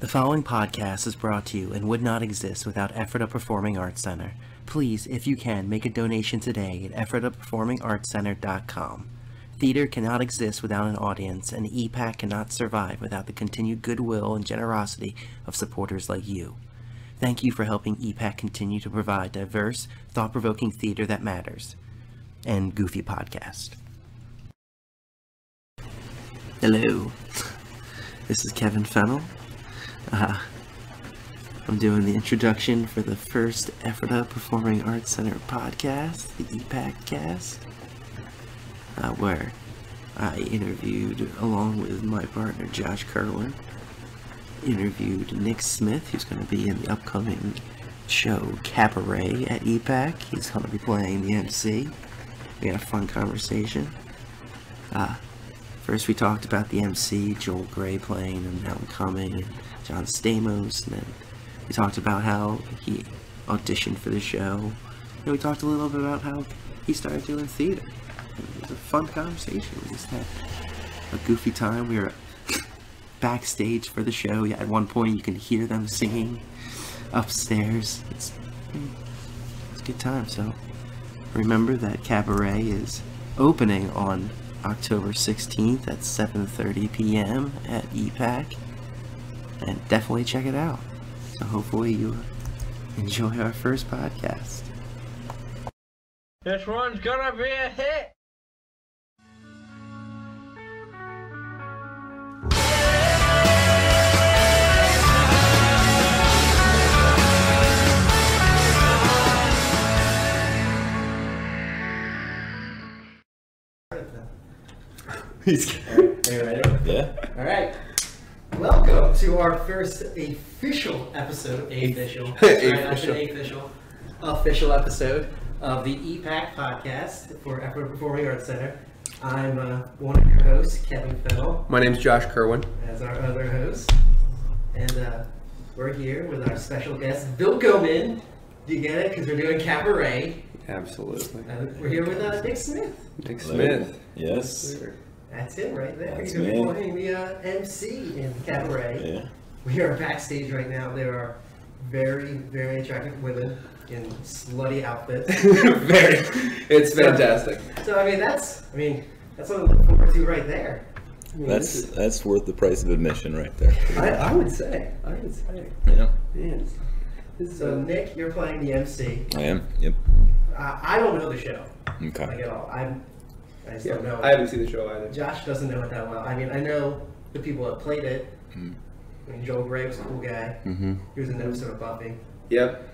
The following podcast is brought to you and would not exist without Ephrata Performing Arts Center. Please, if you can, make a donation today at EphrataPerformingArtsCenter.com. Theater cannot exist without an audience, and EPAC cannot survive without the continued goodwill and generosity of supporters like you. Thank you for helping EPAC continue to provide diverse, thought-provoking theater that matters, and goofy podcast. Hello, this is Kevin Fennell. I'm doing the introduction for the first Ephrata Performing Arts Center podcast, the EPACcast, where I interviewed, along with my partner Josh Kerwin, interviewed Nick Smith, who's going to be in the upcoming show Cabaret at EPAC. He's going to be playing the MC. We had a fun conversation. First we talked about the MC, Joel Gray playing, and Alan Cumming, and John Stamos, and then we talked about how he auditioned for the show, and we talked a little bit about how he started doing theater. It was a fun conversation. We just had a goofy time. We were backstage for the show. At one point you can hear them singing upstairs. It's a good time, so remember that Cabaret is opening on October 16th at 7:30 p.m. at EPAC, and definitely check it out. So hopefully you enjoy our first podcast. This one's gonna be a hit! Are you ready? Yeah. All right. Welcome to our first official episode. Official episode of the EPAC podcast for Ephrata Performing Arts Center. I'm one of your hosts, Kevin Fennell. My name's Josh Kerwin. As our other host, and we're here with our special guest, Bill Goman. Do you get it? Because we're doing Cabaret. Absolutely. We're here with Nick Smith. Nick Smith. Yes. That's him right there. He's going to be playing the MC in Cabaret. Yeah. We are backstage right now. There are very, very attractive women in slutty outfits. It's fantastic. So I mean that's what I'm looking forward to right there. I mean, that's worth the price of admission right there. I would say. Yeah. Yes. So Nick, you're playing the MC. I am. Yep. I don't know the show. Okay. Like at all. I just don't know. I haven't seen the show either. Josh doesn't know it that well. I mean, I know the people that played it. Mm. I mean, Joel Gray was a cool guy. Mm-hmm. He was in an episode of Buffy. Yep.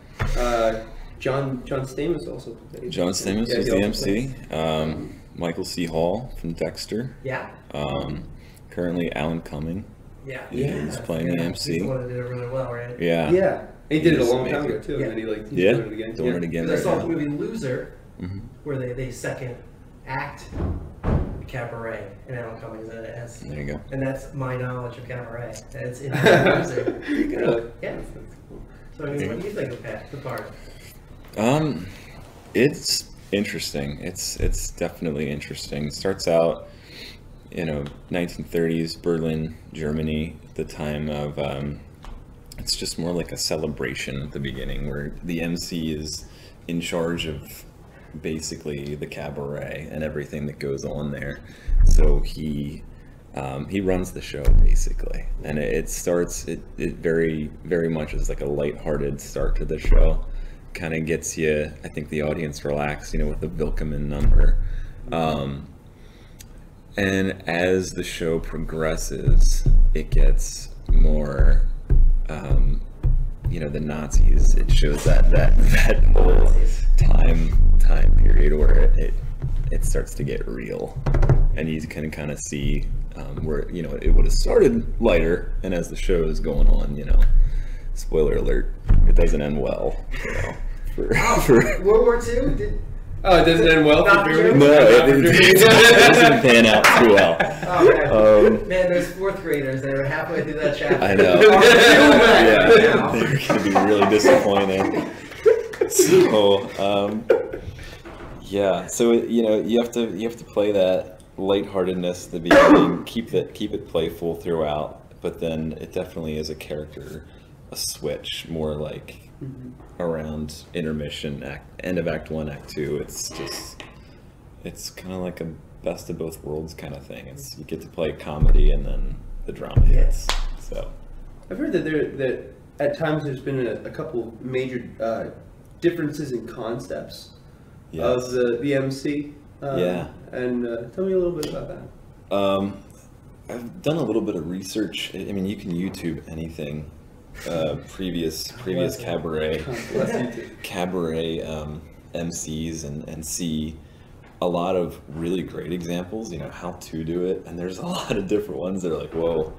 John Stamos also played. John Stamos was the MC. Michael C. Hall from Dexter. Yeah. Currently Alan Cumming. Yeah. He's playing the MC. He's the one that did it really well, right? Yeah. Yeah. He did it a long time ago too, and then he's doing it again. Because I saw the movie Loser, where they second act Cabaret, and Alan Cumming is in it. There you go. And that's my knowledge of Cabaret. It's in Loser. Yeah. So I mean, what do you think of the part? It's interesting. It's definitely interesting. It starts out, 1930s Berlin, Germany, at the time of. It's just more like a celebration at the beginning, where the MC is in charge of basically the cabaret and everything that goes on there. So he runs the show basically, and it very, very much is like a lighthearted start to the show. Kind of gets you, I think, the audience relaxed, with the Vilkeman number. And as the show progresses, it gets more. The Nazis. It shows that whole time period where it starts to get real, and you can kind of see where it would have started lighter, and as the show is going on, spoiler alert, it doesn't end well. For World War II. It doesn't end well for Germany? No, it doesn't pan out too well. Oh, man, there's fourth graders that are halfway through that chapter. I know. Yeah, they're going to be really disappointing. So, so you have to play that lightheartedness at the beginning, keep it playful throughout, but then it definitely is a character, a switch, more like around intermission, end of act one, act two. It's just, it's kind of like a best of both worlds kind of thing. It's, you get to play comedy and then the drama hits. So I've heard that that at times there's been a couple major differences in concepts of the MC. And tell me a little bit about that. I've done a little bit of research. I mean, you can YouTube anything. Previous cabaret MCs and see a lot of really great examples, you know, how to do it, and there's a lot of different ones that are like, whoa,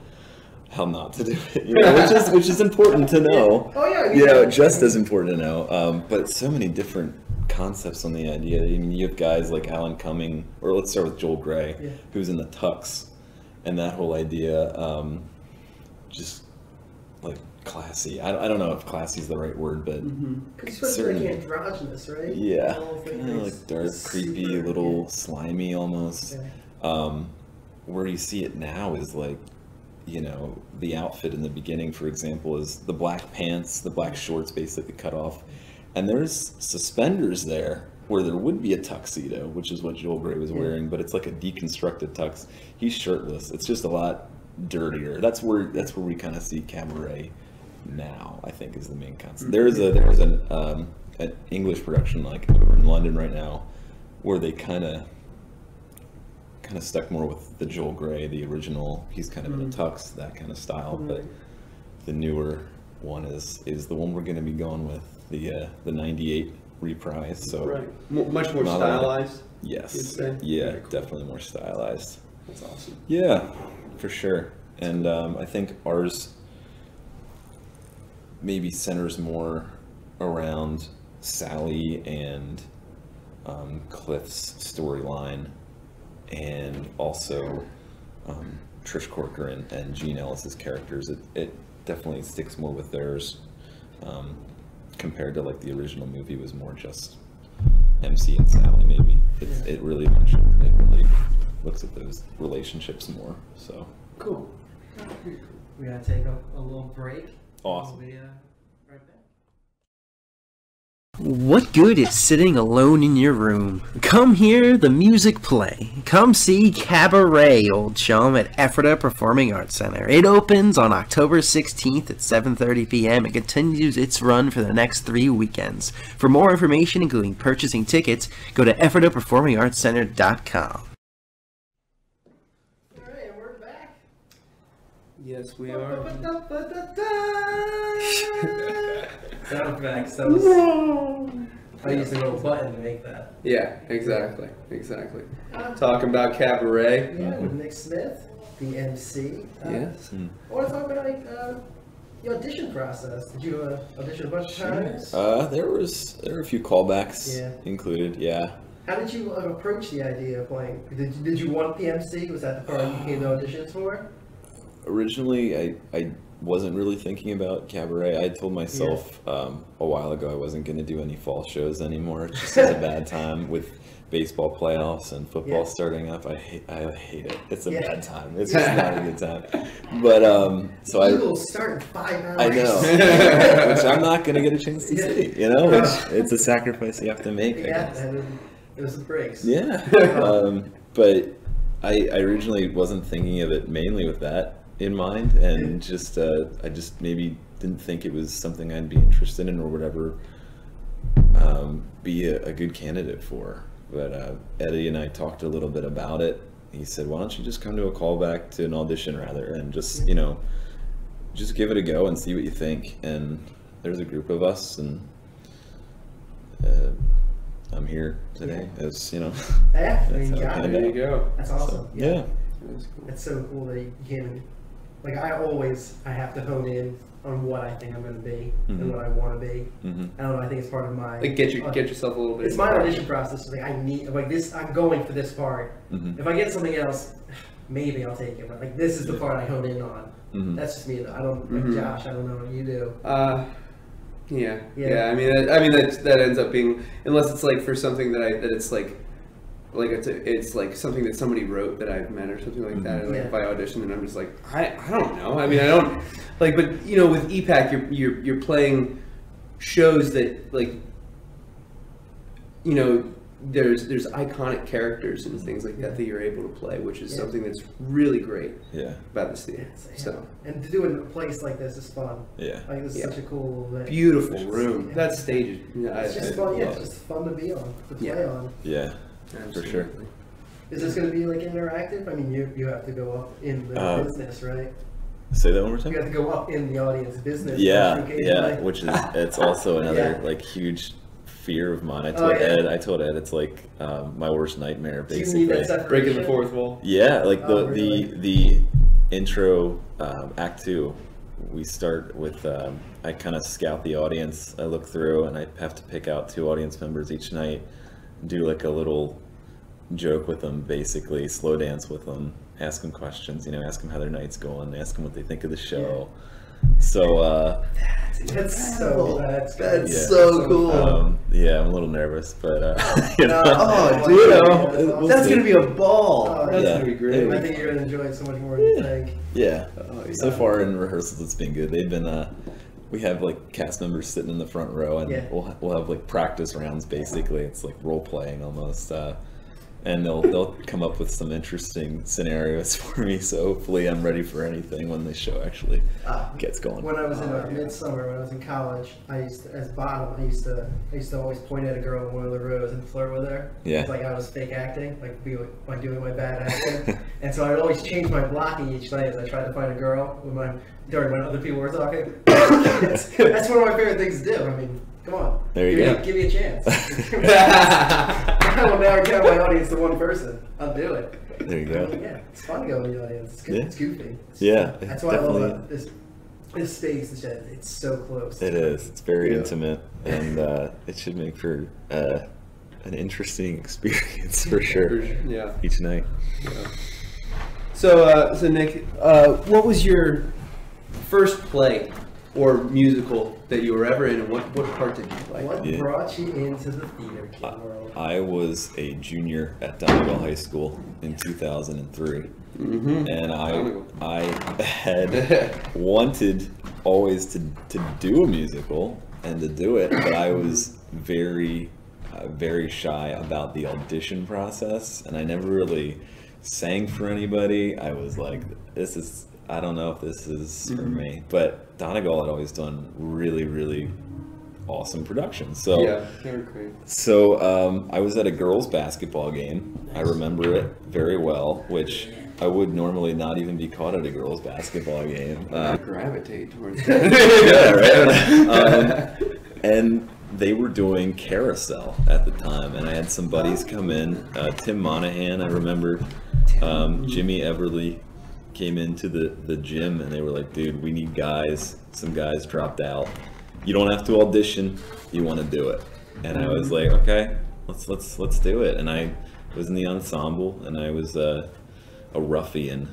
how not to do it, you know, which is important to know. Oh yeah, you know, just as important to know. But so many different concepts on the idea. I mean, you have guys like Alan Cumming, or let's start with Joel Gray, who's in the tux, and that whole idea, just like classy. I don't know if classy is the right word, but it's certainly androgynous, right? Yeah, kind of like dark, creepy, super, little slimy almost. Where you see it now is like, you know, the outfit in the beginning, for example, is the black pants, the black shorts basically cut off, and there's suspenders there where there would be a tuxedo, which is what Joel Gray was wearing, but it's like a deconstructed tux. He's shirtless. It's just a lot dirtier. That's where we kind of see cabaret now, I think, is the main concept. There's an English production like over in London right now where they kind of stuck more with the Joel Gray, the original. He's kind of in a tux, that kind of style, but the newer one is the one we're going to be going with, the 98 reprise. So much more stylized. Yes. Yeah, cool. Definitely more stylized. That's awesome. Yeah. For sure. And I think ours maybe centers more around Sally and Cliff's storyline, and also Trish Corker and Gene Ellis's characters. It definitely sticks more with theirs compared to like the original movie was more just MC and Sally maybe. It really looks at those relationships more. So cool. We're gonna take a little break. Awesome. We'll be right back. What good is sitting alone in your room? Come hear the music play. Come see Cabaret, old chum, at Ephrata Performing Arts Center. It opens on October 16th at 7:30 p.m. and continues its run for the next 3 weekends. For more information, including purchasing tickets, go to EphrataPerformingArtsCenter.com. Yes, we are. Sound effects. That was, I used a little button to make that. Yeah, exactly. Talking about cabaret. Yeah, with Nick Smith, the MC. Yes. I want to talk about the audition process. Did you audition a bunch of times? There were a few callbacks included. Yeah. How did you approach the idea of playing? Did you want the MC? Was that the part you came to auditions for? Originally, I wasn't really thinking about cabaret. I told myself a while ago I wasn't going to do any fall shows anymore. It just is a bad time with baseball playoffs and football starting up. I hate it. It's a bad time. It's just not a good time. But so you will start in 5 hours. I know, which I'm not going to get a chance to see. You know, it's a sacrifice you have to make. Yeah, I guess. And it was the breaks. Yeah, but I originally wasn't thinking of it mainly with that in mind, and just I just maybe didn't think it was something I'd be interested in or whatever, be a good candidate for. But Eddie and I talked a little bit about it. He said, why don't you just come to a callback, to an audition rather, and just, you know, just give it a go and see what you think. And there's a group of us, and I'm here today, as you know. Yeah, I mean, there you go. That's awesome. So, yeah. That's cool. It's so cool that you can, like, I have to hone in on what I think I'm going to be and what I want to be. I don't know, I think it's part of my, like, get yourself a little bit. It's my audition process. Like, I need, like, this, I'm going for this part. If I get something else, maybe I'll take it, but like, this is the part I hone in on. That's just me though. I don't, like, Josh, I don't know what you do. Yeah. I mean, that ends up being, unless it's like for something that it's like like it's like something that somebody wrote that I've met or something like that. And like if I audition and I'm just like, I don't know. I mean, I don't like, but you know, with EPAC, you're playing shows that like, you know, there's iconic characters and things like that that you're able to play, which is something that's really great about this theater. So and to do it in a place like this is fun. I think this is such a cool event. Beautiful room. That stage is it's just fun. It's just fun to be on, to play on. Absolutely. For sure. Is this going to be like interactive? I mean, you have to go up in the business, right? Say that one more time. You have to go up in the audience business. Which is it's also another like huge fear of mine. I told Ed it's like my worst nightmare, basically. Do you need that breaking the fourth wall? Yeah, like the intro, act two, we start with I kind of scout the audience. I look through and I have to pick out 2 audience members each night, do like a little joke with them, basically slow dance with them, ask them questions, you know, ask them how their night's going, ask them what they think of the show. So that's so cool. I'm a little nervous, but that's gonna be a ball. That's gonna be great. I think you're gonna enjoy it so much more than you think. So far in rehearsals it's been good. They've been we have like cast members sitting in the front row, and we'll have like practice rounds, basically. It's like role playing almost, and they'll come up with some interesting scenarios for me, so hopefully I'm ready for anything when the show actually gets going. When I was in Midsummer, when I was in college, I used to always point at a girl in one of the rows and flirt with her. It's like I was fake acting, like like doing my bad acting. And so I'd always change my blocking each night as I tried to find a girl during when other people were talking. That's one of my favorite things to do. I mean, come on, give me a chance. I will never count my audience to one person. I'll do it. There you go. Yeah, it's fun to go in the audience. It's good. It's goofy. That's why I love this space. It's so close. It is. It's very intimate, and it should make for an interesting experience for sure. Each night. So, so Nick, what was your first play or musical that you were ever in, and what part did you play? What brought you into the theater world? I was a junior at Donegal High School in 2003, and I had wanted always to do a musical and to do it, but I was very, very shy about the audition process, and I never really sang for anybody. I was like, I don't know if this is for me, but Donegal had always done really, really awesome productions. So, they were great. So I was at a girls' basketball game. I remember it very well, which I would normally not even be caught at a girls' basketball game. I gravitate towards that. Yeah, right. And they were doing Carousel at the time, and I had some buddies come in. Tim Monahan, I remember. Jimmy Everly came into the gym, and they were like, dude, we need guys. Some guys dropped out. You don't have to audition. You want to do it. And I was like, okay, let's do it. And I was in the ensemble, and I was a ruffian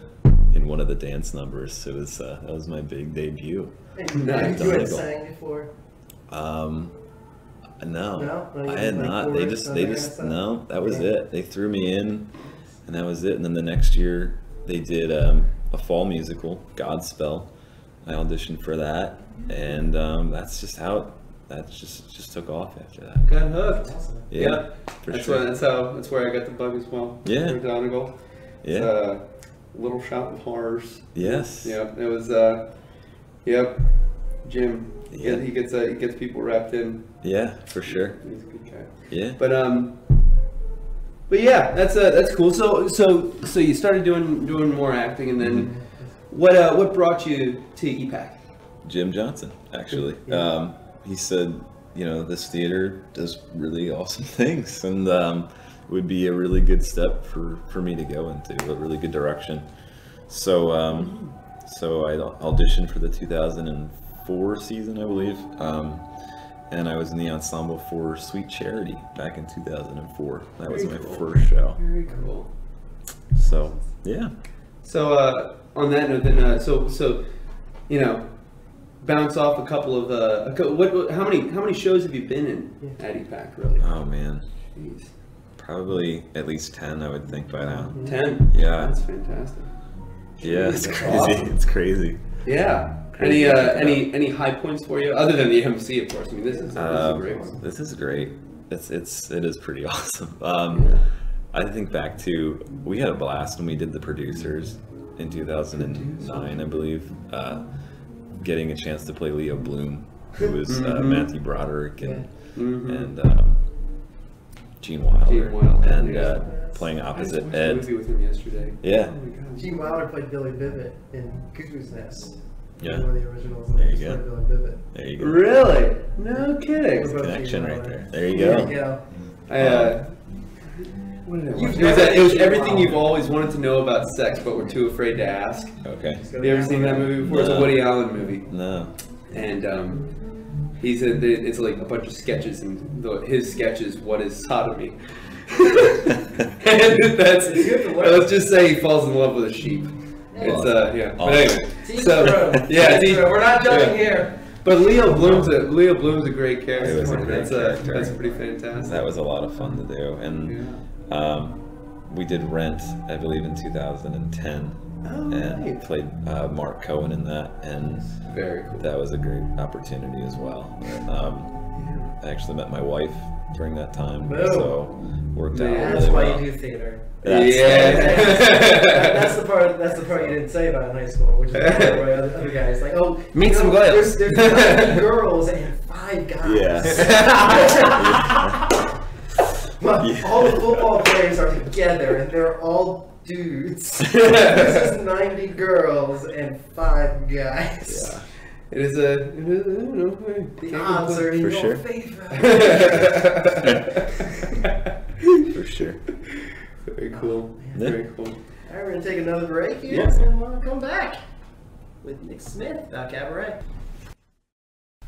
in one of the dance numbers. It was that was my big debut. Nice. You had sang before? No, like, I had not. No, that was it. They threw me in, and that was it. And then the next year, they did a fall musical, Godspell. I auditioned for that, and that's just how it just took off after that. Got hooked. Awesome. That's where I got the bug as well. For Donegal. It's, Little Shop of Horrors. Yes. It was. Jim. Yeah. He gets people wrapped in. Yeah, for sure. He's a good guy. Yeah. But yeah, that's cool. So you started doing more acting, and then what brought you to EPAC? Jim Johnson, actually. He said, this theater does really awesome things, and would be a really good step for me to go into, a really good direction. So so I auditioned for the 2004 season, I believe. And I was in the ensemble for Sweet Charity back in 2004. That was my first show. Very cool. So, yeah. So, on that note, then, bounce off a couple of how many shows have you been in at EPAC, really? Oh man, jeez. Probably at least 10, I would think, by now. 10? Yeah. That's fantastic. Yeah, it's crazy. Awesome. It's crazy. Yeah. Any high points for you other than the MC, of course? I mean, this is a great one. This is great. It is pretty awesome. I think back to, we had a blast when we did The Producers in 2009, I believe. Getting a chance to play Leo Bloom, who was Matthew Broderick and Gene Wilder and playing opposite Ed. Movie with him yesterday. Yeah. Oh my God. Gene Wilder played Billy Bibbit in Cuckoo's Nest. Yeah. One of the originals. There you go. There you go. Really? No kidding. It's a connection right there. There you go. There you go. It was everything you've always wanted to know about sex, but were too afraid to ask. Okay. Have you ever seen that movie before? No. It's a Woody Allen movie. No. And it's like a bunch of sketches, and his sketch is "What is sodomy?" And let's just say he falls in love with a sheep. It's But anyway, we're not joking here. But Leo Bloom's a great character. That's pretty fantastic. That was a lot of fun to do, and we did Rent, I believe, in 2010. Oh, and right. Played Mark Cohen in that, and very cool. That was a great opportunity as well. I actually met my wife during that time, so worked out. That's really why you do theater. That's the part you didn't say about in high school, which is where other guys like, oh, meet some guys. There's 5 girls and 5 guys. Yeah. All the football players are together, and they're all dudes. This is 90 girls and 5 guys. Yeah. It is, I don't know. The odds are in your favor. For sure. Very cool. Very cool. All right, we're going to take another break here and we'll come back with Nick Smith about Cabaret.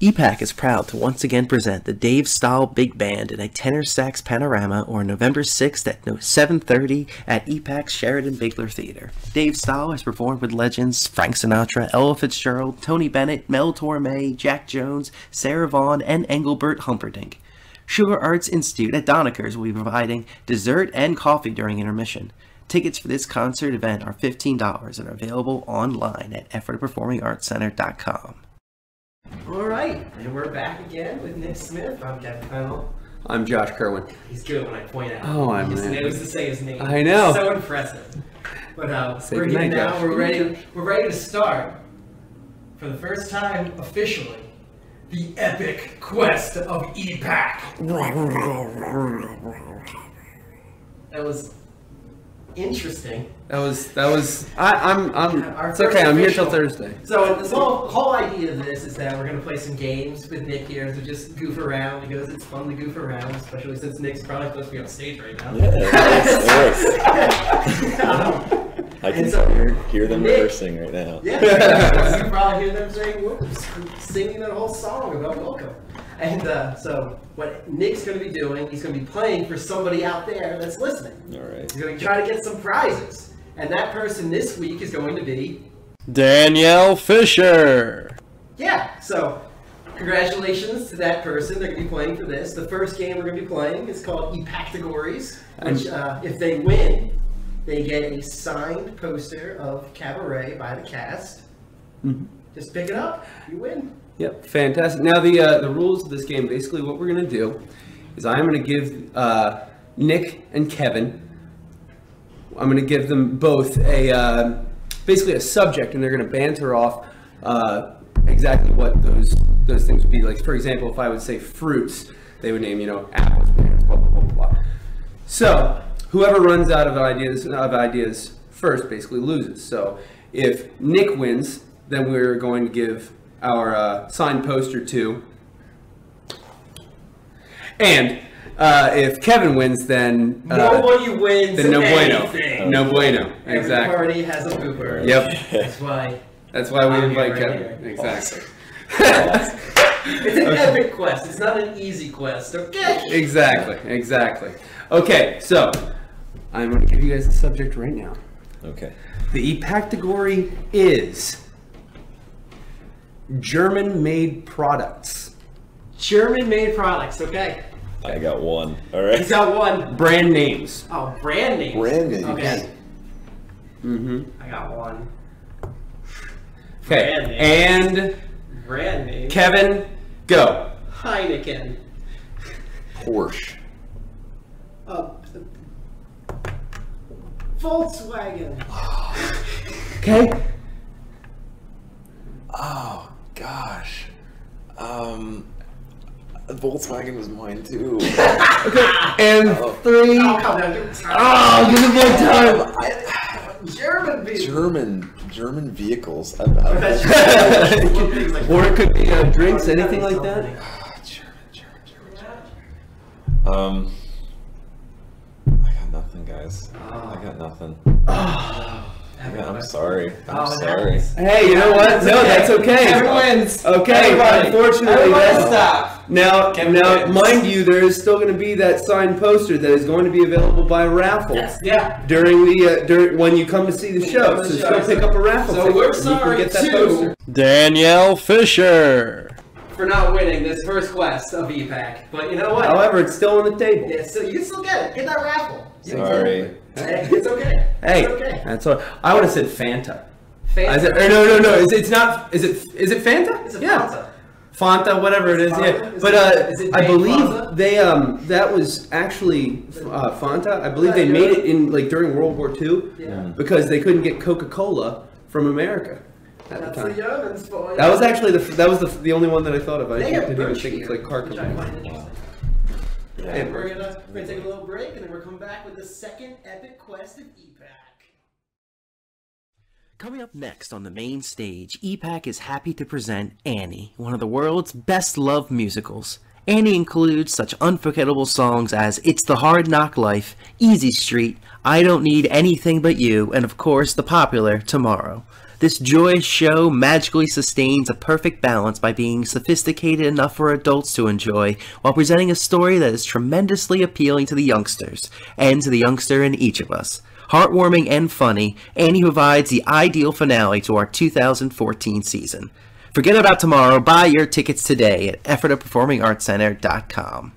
EPAC is proud to once again present the Dave Stahl Big Band in a tenor sax panorama on November 6th at 7:30 at EPAC's Sheridan Bigler Theater. Dave Stahl has performed with legends Frank Sinatra, Ella Fitzgerald, Tony Bennett, Mel Torme, Jack Jones, Sarah Vaughan, and Engelbert Humperdinck. Sugar Arts Institute at Donakers will be providing dessert and coffee during intermission. Tickets for this concert event are $15 and are available online at EphrataPerformingArtsCenter.com. All right, and we're back again with Nick Smith. I'm Kevin Fennell. I'm Josh Kerwin. He's good when I point out. Oh, I'm. He just knows to say his name. I know. It's so impressive. But we're here now. Josh. We're ready to start for the first time officially the epic quest of EPAC. That was interesting. It's okay, I'm here till Thursday. So the whole idea of this is that we're going to play some games with Nick here to just goof around, because it's fun to goof around, especially since Nick's probably supposed to be on stage right now. Yeah, it is. I can hear them rehearsing right now. Yeah, you can probably hear them saying whoops, singing that whole song about welcome. And so what Nick's going to be doing, he's going to be playing for somebody out there that's listening. All right. He's going to try to get some prizes. And that person this week is going to be... Danielle Fisher! Yeah, so congratulations to that person. They're going to be playing for this. The first game we're going to be playing is called EPACcategories, which if they win, they get a signed poster of Cabaret by the cast. Mm-hmm. Just pick it up. You win. Yep, fantastic. Now the rules of this game, basically what we're going to do is I'm going to give Nick and Kevin, I'm going to give them both basically a subject, and they're going to banter off exactly what those things would be. Like, for example, if I would say fruits, they would name, apples, bananas, blah, blah, blah, blah. So whoever runs out of ideas first basically loses. So if Nick wins, then we're going to give our signed poster too. And if Kevin wins, then nobody wins. Then no anything. Bueno. No bueno. Every exactly. Party has a pooper. Yep. That's why we invite Kevin. Right, exactly. It's an epic quest. It's not an easy quest. Okay. Exactly. Okay. So I'm going to give you guys the subject right now. Okay. The EPACcategory is German-made products. Okay. I got one. All right. He's got one. Brand names. Oh, brand names. Brand names. Okay. I got one. Okay. Brand names. And brand names. Kevin, go. Heineken. Porsche. Volkswagen. Okay. Oh gosh. Volkswagen was mine too. Okay. And three. Oh, give me more time. German vehicles. Or it could be drinks, anything like that. German. I got nothing, guys. I got nothing. I'm sorry. I'm sorry. Hey, you know what? No, that's okay. Kevin wins. Okay, unfortunately, let's stop. Now, mind you, there is still going to be that signed poster that is going to be available by raffle. Yes. Yeah. During the when you come to see the show, so still pick up a raffle. So we're sorry you can get that poster. Danielle Fisher. For not winning this first quest of EPAC, but you know what? However, it's still on the table. Yeah, so you can still get it. Get that raffle. Sorry. It's okay. Hey, it's okay. That's all. I would have said Fanta. Fanta. Said, no. It's not. Is it Fanta? It's a Fanta. Fanta, whatever it is. Yeah. But I believe they that was actually Fanta. I believe they made it in like during World War II because they couldn't get Coca-Cola from America. That's the Germans for you. That was actually the only one that I thought of. I didn't even think it's like Coca-Cola. Yeah. And we're gonna take a little break, and then we're coming back with the second epic quest of EPAC. Coming up next on the main stage, EPAC is happy to present Annie, one of the world's best-loved musicals. Annie includes such unforgettable songs as It's the Hard Knock Life, Easy Street, I Don't Need Anything But You, and of course, the popular Tomorrow. This joyous show magically sustains a perfect balance by being sophisticated enough for adults to enjoy, while presenting a story that is tremendously appealing to the youngsters, and to the youngster in each of us. Heartwarming and funny, Annie provides the ideal finale to our 2014 season. Forget about tomorrow, buy your tickets today at EphrataPerformingArtsCenter.com.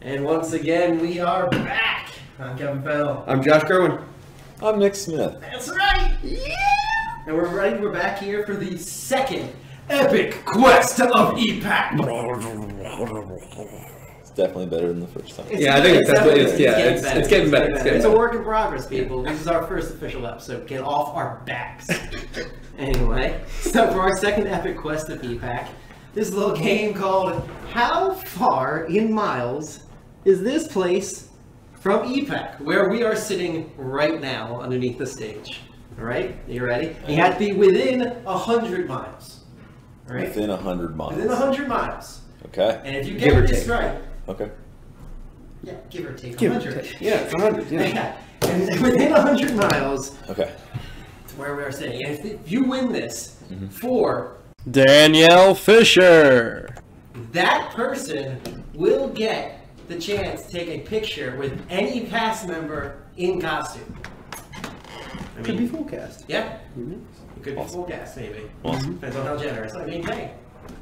And once again, we are back! I'm Kevin Fennell. I'm Josh Kerwin. I'm Nick Smith. That's right! Yeah! And we're ready. We're back here for the second epic quest of EPAC. It's definitely better than the first time. Yeah, I think it's definitely. It's getting better. It's a work in progress, people. This is our first official episode. Get off our backs. Anyway, so for our second epic quest of EPAC, this little game called "How Far in Miles Is This Place from EPAC?" where we are sitting right now underneath the stage. All right, you ready? You have to be within 100 miles. All right. Within 100 miles. Within 100 miles. Okay. And if you get this right, okay. Yeah, give or take 100. Yeah, it's 100. Yeah. And within 100 miles. Okay. It's where we are sitting. And if you win this for Danielle Fisher, that person will get the chance to take a picture with any cast member in costume. I mean, could be full cast. Yeah. It could be full cast, maybe. Awesome. Depends on how generous. I mean, hey,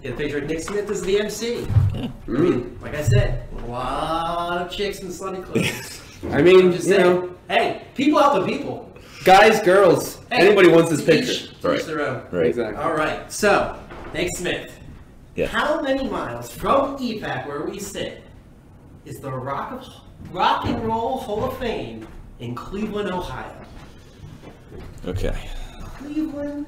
get a picture of Nick Smith as the MC. Yeah. I mean, like I said, a lot of chicks in slutty clothes. I mean, just saying, hey, people help the people. Guys, girls, anybody wants this picture. Each their own. Right. Exactly. All right. So, Nick Smith. Yeah. How many miles from EPAC, where we sit, is the Rock and Roll Hall of Fame in Cleveland, Ohio? Okay. Cleveland,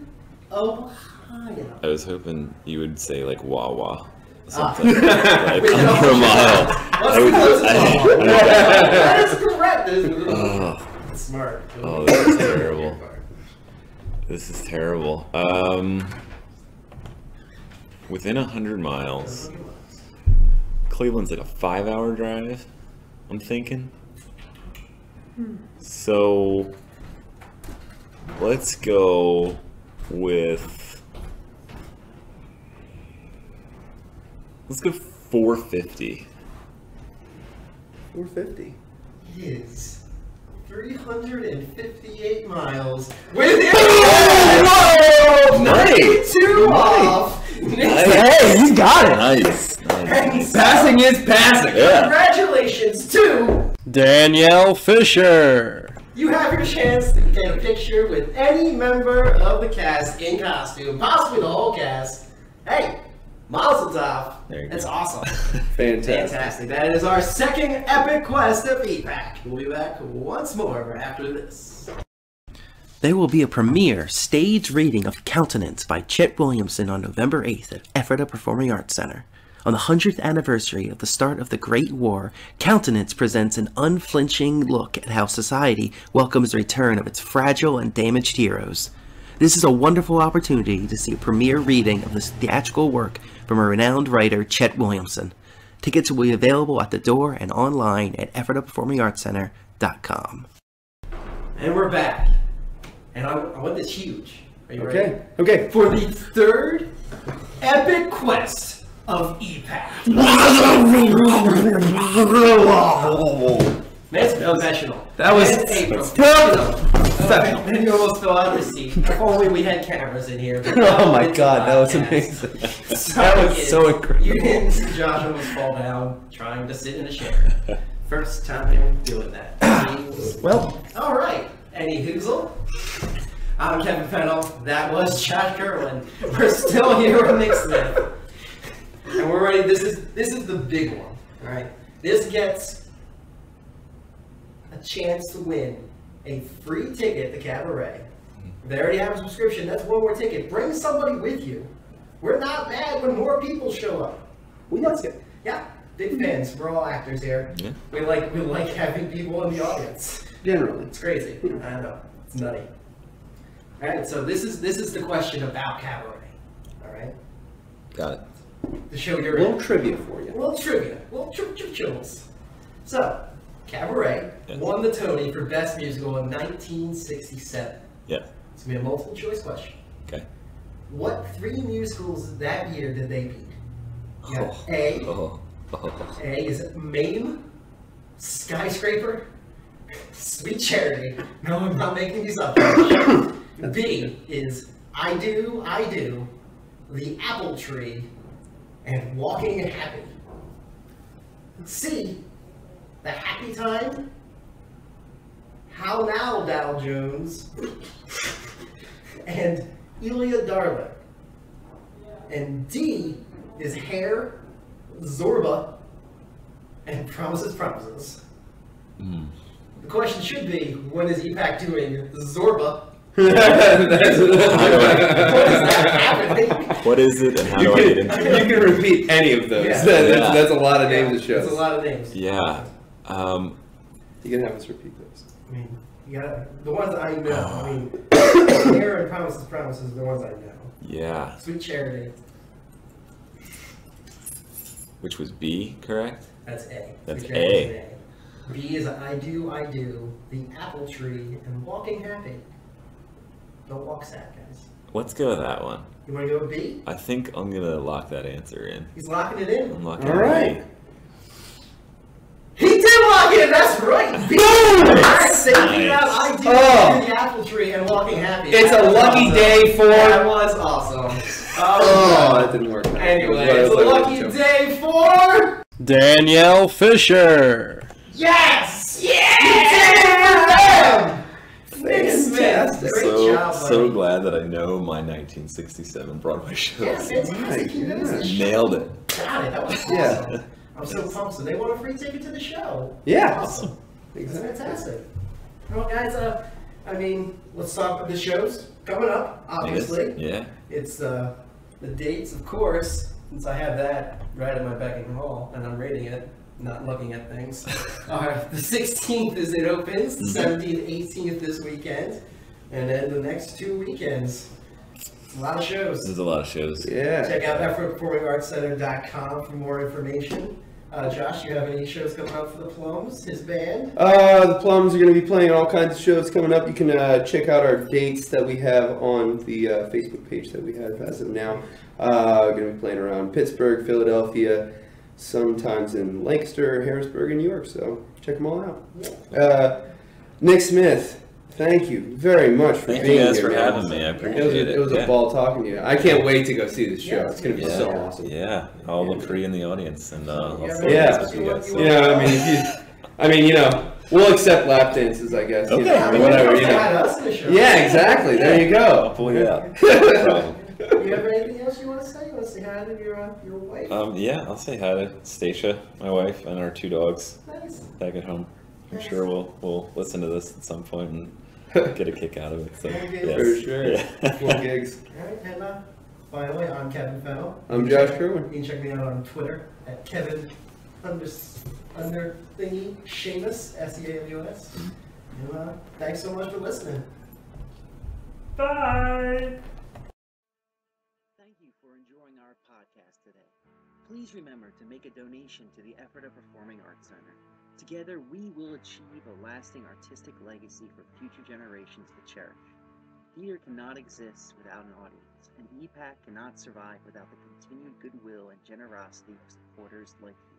Ohio. I was hoping you would say like Wawa. Something. Like under a mile. That is correct. That's smart. Oh, this is terrible. This is terrible. Within 100 miles. Cleveland's like a 5-hour drive, I'm thinking. So let's go with 450. 450 is 358 miles. With it, oh, nice. 92 off. Nice. Hey, you got it. Nice. things. Passing is passing. Yeah. Congratulations to Danielle Fisher. You have your chance to get a picture with any member of the cast in costume, possibly the whole cast. Hey, Mazel Tov. That's awesome. Fantastic. That is our second epic quest of EPAC. We'll be back once more after this. There will be a premiere stage reading of Countenance by Chet Williamson on November 8th at Ephrata Performing Arts Center. On the 100th anniversary of the start of the Great War, Countenance presents an unflinching look at how society welcomes the return of its fragile and damaged heroes. This is a wonderful opportunity to see a premiere reading of this theatrical work from a renowned writer, Chet Williamson. Tickets will be available at the door and online at EphrataPerformingArtsCenter.com. And we're back. And I want this huge. Are you ready? Okay. For the third epic quest of EPAC. That's professional. That was professional. Maybe almost fell out of the seat. If only we had cameras in here. Oh my god, that was amazing. That was so incredible. You didn't see Josh almost fall down trying to sit in a chair. First time doing that. Well. All right. Any Hoozle? I'm Kevin Fennell. That was Josh Kerwin. We're still here with Nick Smith. And we're ready. This is the big one. Alright. This gets a chance to win a free ticket to Cabaret. If they already have a subscription, that's one more ticket. Bring somebody with you. We're not mad when more people show up. We know it's good. Yeah. Big fans. We're all actors here. Yeah. We like having people in the audience. Generally, it's crazy. I don't know. It's nutty. All right, so this is the question about Cabaret. All right. Got it. The show you're in. A little trivia for you. Little chills. So, Cabaret won the Tony for Best Musical in 1967. Yeah. It's gonna be a multiple choice question. Okay. What three musicals that year did they beat? A is Mame, Skyscraper, Sweet Charity. No, I'm not making these up. B is I Do, I Do, The Apple Tree, and Walking Happy. C, The Happy Time, How Now, Dow Jones, and Elia Darling. And D is Hair, Zorba, and Promises Promises. Mm. The question should be, what is EPAC doing Zorba? What is it and how do I get into it? You can repeat any of those. Yeah. That's a lot of names of shows. That's a lot of names. Yeah. You're going to have us repeat those. I mean, you gotta, the ones that I know. I mean, Hair and Promises Promises are the ones I know. Yeah. Sweet Charity. Which was B, correct? That's A. That's A. B is I Do, The Apple Tree, and Walking Happy. Don't walk sad, guys. Let's go with that one. You want to go with B? I think I'm going to lock that answer in. He's locking it in. I'm locking it in. All right. He did lock it in. That's right. B. I Do, The Apple Tree, and Walking Happy. It's a lucky day for... That was awesome. Oh, that didn't work. Anyway, it's a lucky day for... Danielle Fisher. Yes! Yeah! Nick Smith, so glad that I know my 1967 Broadway shows. Yeah, fantastic. Nailed it. Got it. That was awesome. Yeah. I'm so pumped. So they want a free ticket to the show. Yeah. Awesome. Exactly. That's fantastic. Well, guys, I mean, let's talk about the shows coming up. Obviously. Yeah. It's the dates, of course, since I have that right at my beck and call, and I'm reading it. Not looking at things. The 16th is it opens, the 17th, 18th this weekend, and then the next two weekends. It's a lot of shows. There's a lot of shows. Yeah. Check out EphrataPerformingArtsCenter.com for more information. Josh, you have any shows coming up for The Plums, his band? The Plums are going to be playing all kinds of shows coming up. You can check out our dates that we have on the Facebook page that we have as of now. We're going to be playing around Pittsburgh, Philadelphia, sometimes in Lancaster, Harrisburg, and New York, so check them all out. Nick Smith, Thank you very much for being here. Thank you guys for having me. I appreciate it. It was a ball talking to you. I can't wait to go see this show. It's going to be so awesome. Yeah. I'll look for you in the audience. And I mean, we'll accept lap dances, I guess. Okay. You know, or whatever. You know. Yeah, exactly. There you go. I'll pull you out. Do you have anything else you want to say? You want to say hi to your wife? Yeah, I'll say hi to Stacia, my wife, and our two dogs. Nice. Back at home. I'm sure we'll listen to this at some point and get a kick out of it. So, yes. For sure. Yeah. Cool gigs. All right, and finally, I'm Kevin Fennell. I'm Josh Kerwin. You can check me out on Twitter at Kevin _ Seamus, S-E-A-M-U-S. And thanks so much for listening. Bye. Thank you for enjoying our podcast today. Please remember to make a donation to the Ephrata Performing Arts Center. Together, we will achieve a lasting artistic legacy for future generations to cherish. Theater cannot exist without an audience, and EPAC cannot survive without the continued goodwill and generosity of supporters like you.